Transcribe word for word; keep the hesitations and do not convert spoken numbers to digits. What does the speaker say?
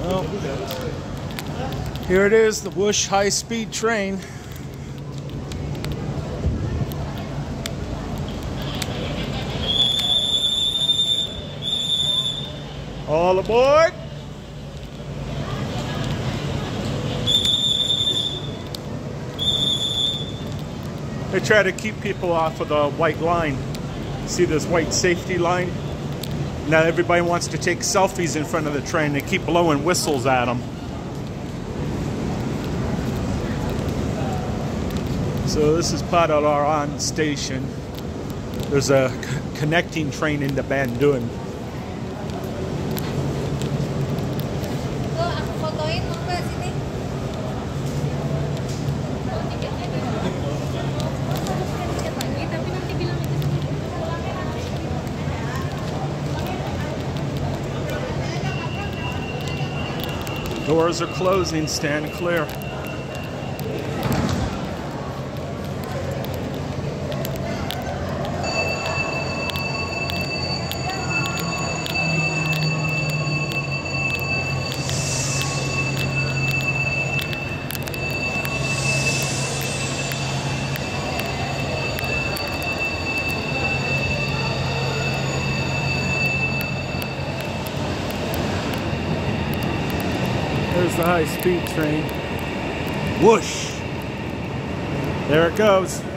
Well, here it is, the Whoosh high-speed train. All aboard! They try to keep people off of the white line. See this white safety line? Now everybody wants to take selfies in front of the train. They keep blowing whistles at them. So this is Padalarang station. There's a connecting train into Bandung. Doors are closing, stand clear. There's the high-speed train. Whoosh! There it goes.